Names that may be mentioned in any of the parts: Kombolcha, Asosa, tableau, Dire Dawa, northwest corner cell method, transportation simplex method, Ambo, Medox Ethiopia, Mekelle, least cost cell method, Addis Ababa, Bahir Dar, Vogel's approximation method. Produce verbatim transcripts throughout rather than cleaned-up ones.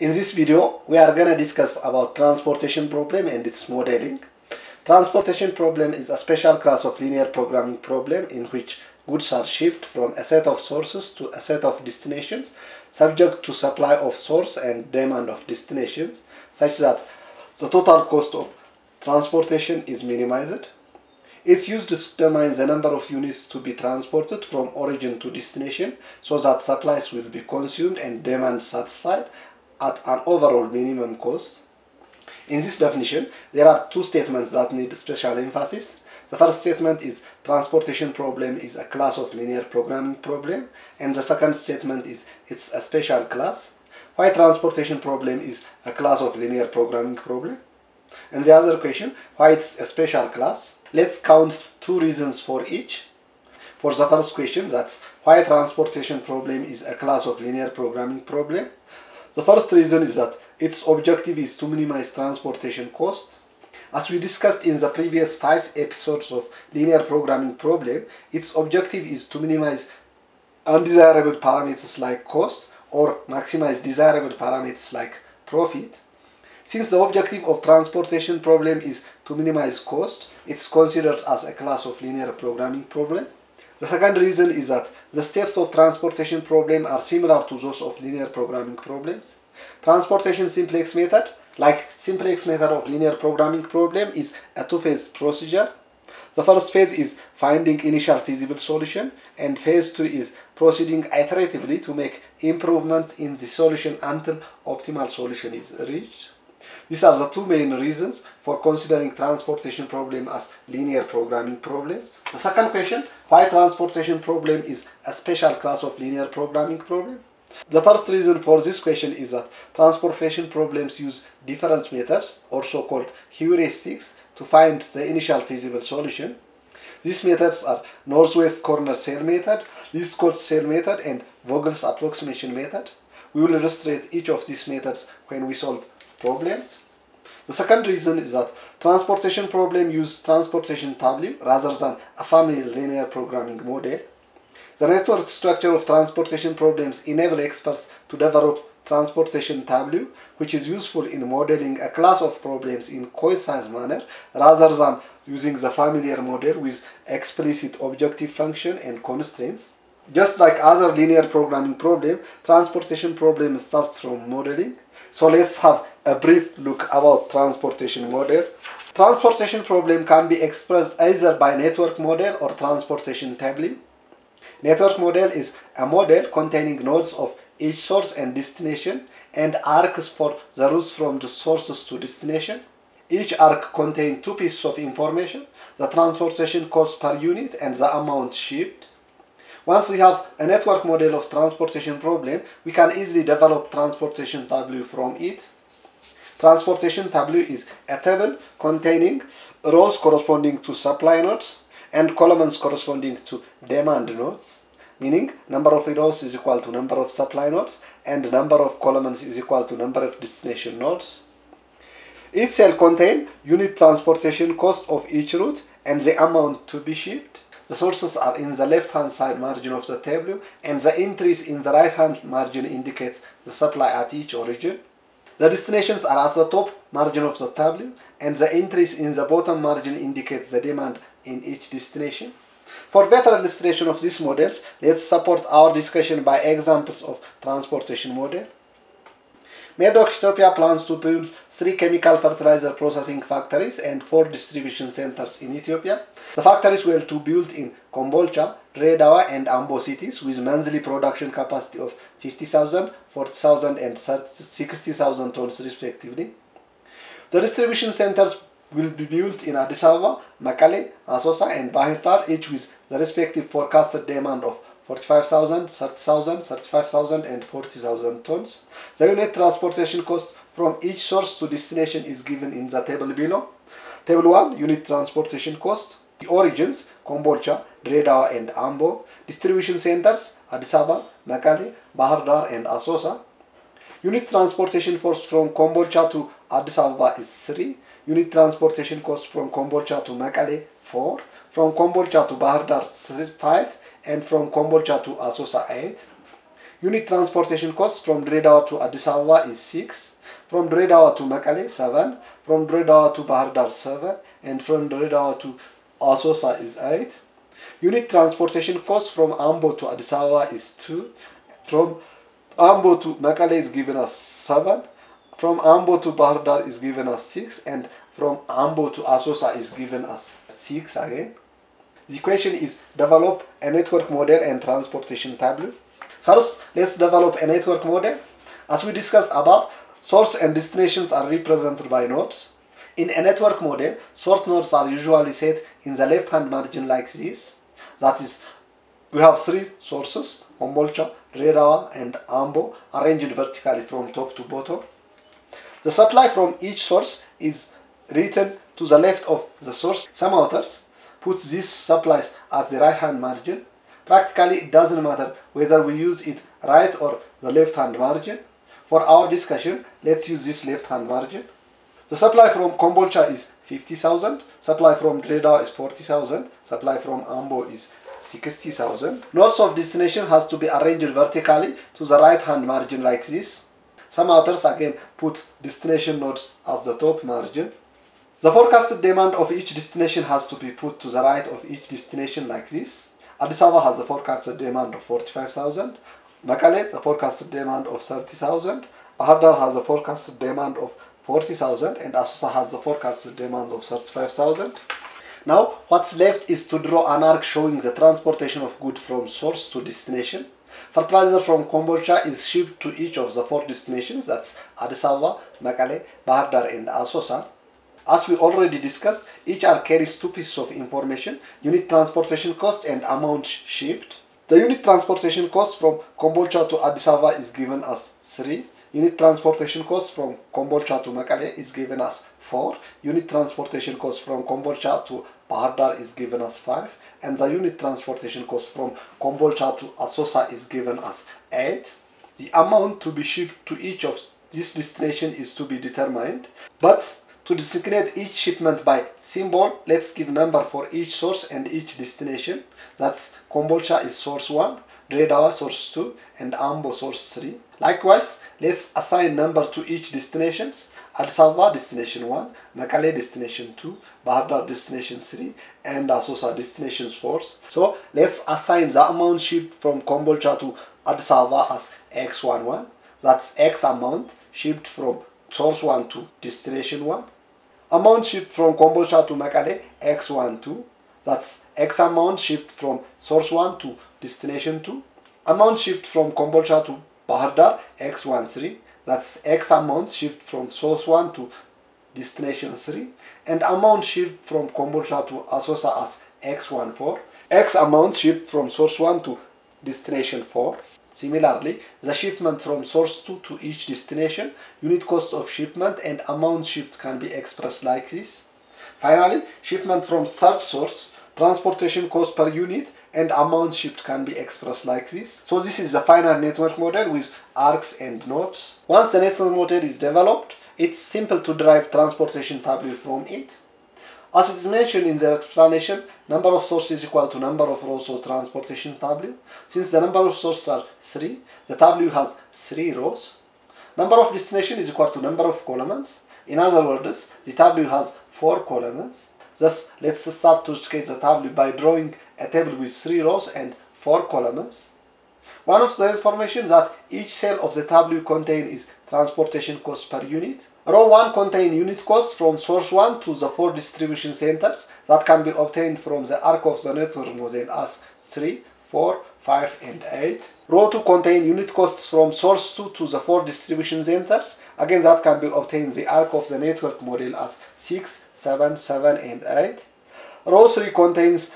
In this video, we are going to discuss about transportation problem and its modeling. Transportation problem is a special class of linear programming problem in which goods are shipped from a set of sources to a set of destinations, subject to supply of source and demand of destinations, such that the total cost of transportation is minimized. It's used to determine the number of units to be transported from origin to destination, so that supplies will be consumed and demand satisfied at an overall minimum cost. In this definition, there are two statements that need special emphasis. The first statement is transportation problem is a class of linear programming problem, and the second statement is it's a special class. Why transportation problem is a class of linear programming problem? And the other question, why it's a special class? Let's count two reasons for each. For the first question, that's why transportation problem is a class of linear programming problem. The first reason is that its objective is to minimize transportation cost. As we discussed in the previous five episodes of linear programming problem, its objective is to minimize undesirable parameters like cost or maximize desirable parameters like profit. Since the objective of transportation problem is to minimize cost, it's considered as a class of linear programming problem. The second reason is that the steps of transportation problem are similar to those of linear programming problems. Transportation simplex method, like simplex method of linear programming problem, is a two-phase procedure. The first phase is finding initial feasible solution, and phase two is proceeding iteratively to make improvements in the solution until optimal solution is reached. These are the two main reasons for considering transportation problem as linear programming problems. The second question, why transportation problem is a special class of linear programming problem? The first reason for this question is that transportation problems use difference methods, or so-called heuristics, to find the initial feasible solution. These methods are northwest corner cell method, least cost cell method, and Vogel's approximation method. We will illustrate each of these methods when we solve problems. The second reason is that transportation problem uses transportation tableau rather than a family linear programming model. The network structure of transportation problems enable experts to develop transportation tableau, which is useful in modeling a class of problems in cohesive manner rather than using the familiar model with explicit objective function and constraints. Just like other linear programming problem, transportation problem starts from modeling. So let's have a brief look about transportation model. Transportation problem can be expressed either by network model or transportation tableau. Network model is a model containing nodes of each source and destination and arcs for the routes from the sources to destination. Each arc contains two pieces of information, the transportation cost per unit and the amount shipped. Once we have a network model of transportation problem, we can easily develop transportation tableau from it. Transportation tableau is a table containing rows corresponding to supply nodes and columns corresponding to demand nodes, meaning number of rows is equal to number of supply nodes and number of columns is equal to number of destination nodes. Each cell contains unit transportation cost of each route and the amount to be shipped. The sources are in the left-hand side margin of the tableau, and the entries in the right-hand margin indicates the supply at each origin. The destinations are at the top margin of the tableau, and the entries in the bottom margin indicates the demand in each destination. For better illustration of these models, let's support our discussion by examples of transportation model. Medox Ethiopia plans to build three chemical fertilizer processing factories and four distribution centers in Ethiopia. The factories were to be built in Kombolcha, Dire Dawa, and Ambo cities with monthly production capacity of fifty thousand, forty thousand, and sixty thousand tons respectively. The distribution centers will be built in Addis Ababa, Mekelle, Asosa, and Bahir Dar, each with the respective forecasted demand of forty-five thousand, thirty thousand, thirty-five thousand, and forty thousand tons. The unit transportation cost from each source to destination is given in the table below. Table one, unit transportation cost. The origins, Kombolcha, Dire Dawa, and Ambo. Distribution centers, Addis Ababa, Mekelle, Bahir Dar, and Asosa. Unit transportation cost from Kombolcha to Addis Ababa is three. Unit transportation cost from Kombolcha to Mekelle, four. From Kombolcha to Bahir Dar, five. And from Kombolcha to Asosa, eight. Unit transportation cost from Dire Dawa to Addis Ababa is six, from Dire Dawa to Mekelle seven, from Dire Dawa to Bahir Dar seven, and from Dire Dawa to Asosa is eight. Unit transportation cost from Ambo to Addis Ababa is two, from Ambo to Mekelle is given us seven, from Ambo to Bahir Dar is given us six, and from Ambo to Asosa is given us six again. The question is develop a network model and transportation table. First, let's develop a network model. As we discussed above, source and destinations are represented by nodes. In a network model, source nodes are usually set in the left-hand margin like this. That is, we have three sources, Kombolcha, Dire Dawa, and Ambo, arranged vertically from top to bottom. The supply from each source is written to the left of the source. Some authors put these supplies at the right-hand margin. Practically, it doesn't matter whether we use it right or the left-hand margin. For our discussion, let's use this left-hand margin. The supply from Kombolcha is fifty thousand, supply from Dire Dawa is forty thousand, supply from Ambo is sixty thousand. Nodes of destination has to be arranged vertically to the right-hand margin like this. Some authors again put destination nodes as the top margin. The forecasted demand of each destination has to be put to the right of each destination like this. Addis Ababa has a forecasted demand of forty-five thousand, Mekelle the forecasted demand of thirty thousand, Bahir Dar has a forecasted demand of forty thousand, and Asosa has a forecasted demand of thirty-five thousand. Now, what's left is to draw an arc showing the transportation of goods from source to destination. Fertilizer from Kombolcha is shipped to each of the four destinations, that's Addis Ababa, Mekelle, Bahir Dar, and Asosa. As we already discussed, each arc carries two pieces of information, unit transportation cost and amount shipped. The unit transportation cost from Kombolcha to Addis Ababa is given as three. Unit transportation cost from Kombolcha to Mekelle is given as four. Unit transportation cost from Kombolcha to Bahir Dar is given as five. And the unit transportation cost from Kombolcha to Asosa is given as eight. The amount to be shipped to each of these destinations is to be determined, but to designate each shipment by symbol, let's give number for each source and each destination. That's Kombolcha is source one, Dire Dawa source two, and Ambo source three. Likewise, let's assign number to each destination. Addis Ababa destination one, Mekelle destination two, Bahir Dar destination three, and Asosa destination four. So let's assign the amount shipped from Kombolcha to Addis Ababa as X eleven. That's X amount shipped from source one to destination one. Amount shipped from Kombolcha to Mekelle X twelve, that's X amount shipped from source one to destination two. Amount shipped from Kombolcha to Bahir Dar X thirteen, that's X amount shipped from source one to destination three. And amount shipped from Kombolcha to Asosa as X fourteen, X amount shipped from source one to destination four. Similarly, the shipment from source two to each destination, unit cost of shipment and amount shipped can be expressed like this. Finally, shipment from third source, transportation cost per unit and amount shipped can be expressed like this. So this is the final network model with arcs and nodes. Once the network model is developed, it's simple to derive transportation table from it. As it is mentioned in the explanation, number of sources is equal to number of rows of transportation table. Since the number of sources are three, the table has three rows. Number of destination is equal to number of columns. In other words, the table has four columns. Thus, let's start to sketch the table by drawing a table with three rows and four columns. One of the information that each cell of the table contains is transportation cost per unit. Row one contains unit costs from source one to the four distribution centers that can be obtained from the arc of the network model as three, four, five, and eight. Row two contains unit costs from source two to the four distribution centers, again that can be obtained the arc of the network model as six, seven, seven, and eight. Row three contains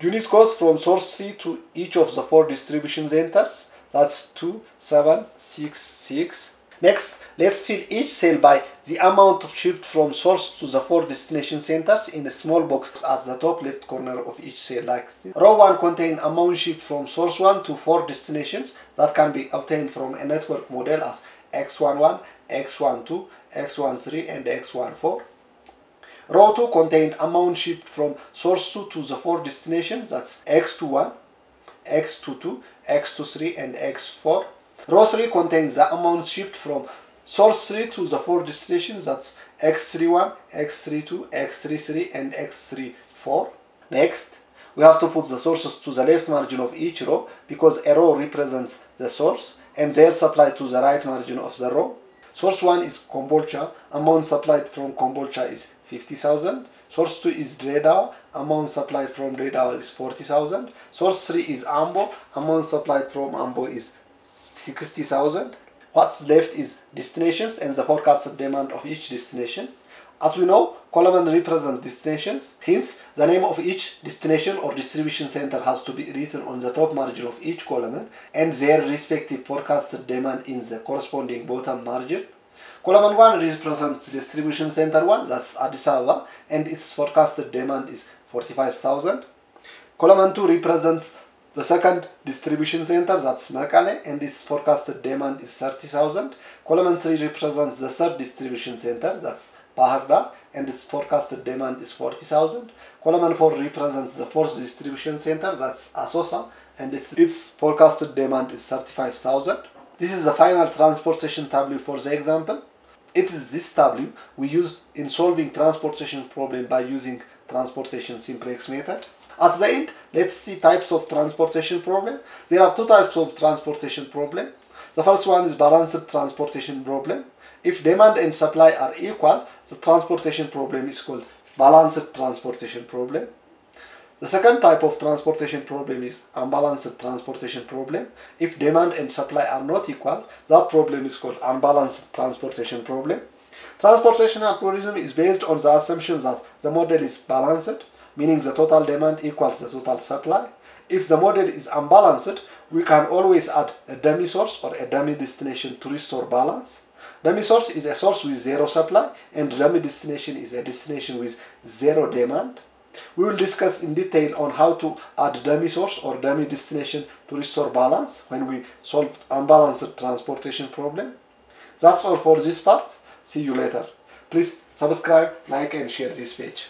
unit costs from source three to each of the four distribution centers, that's two, seven, six, six. Next, let's fill each cell by the amount shipped from source to the four destination centers in a small box at the top left corner of each cell like this. Row one contains amount shipped from source one to four destinations that can be obtained from a network model as X eleven, X twelve, X thirteen, and X fourteen. Row two contains amount shipped from source two to the four destinations, that's X twenty-one, x twenty-two, x twenty-three, and x four. Row three contains the amounts shipped from source three to the four destinations, that's x thirty-one, x thirty-two, x thirty-three, and x thirty-four. Next, we have to put the sources to the left margin of each row because a row represents the source and their supply to the right margin of the row. Source one is Kombolcha, amount supplied from Kombolcha is fifty thousand. Source two is Dire Dawa, amount supplied from Dire Dawa is forty thousand. Source three is Ambo, amount supplied from Ambo is sixty thousand. What's left is destinations and the forecasted demand of each destination. As we know, column one represents destinations, hence the name of each destination or distribution center has to be written on the top margin of each column and their respective forecasted demand in the corresponding bottom margin. Column one represents distribution center one, that's Addis Ababa, and its forecasted demand is forty-five thousand. Column two represents the second distribution center, that's Mekelle, and its forecasted demand is thirty thousand. Column three represents the third distribution center, that's Bahir Dar, and its forecasted demand is forty thousand. Column four represents the fourth distribution center, that's Asosa, and its, its forecasted demand is thirty-five thousand. This is the final transportation tableau for the example. It is this tableau we use in solving transportation problem by using transportation simplex method. At the end, let's see types of transportation problem. There are two types of transportation problem. The first one is balanced transportation problem. If demand and supply are equal, the transportation problem is called balanced transportation problem. The second type of transportation problem is unbalanced transportation problem. If demand and supply are not equal, that problem is called unbalanced transportation problem. Transportation algorithm is based on the assumption that the model is balanced, meaning the total demand equals the total supply. If the model is unbalanced, we can always add a dummy source or a dummy destination to restore balance. Dummy source is a source with zero supply, and dummy destination is a destination with zero demand. We will discuss in detail on how to add dummy source or dummy destination to restore balance when we solve unbalanced transportation problem. That's all for this part. See you later. Please subscribe, like, and share this page.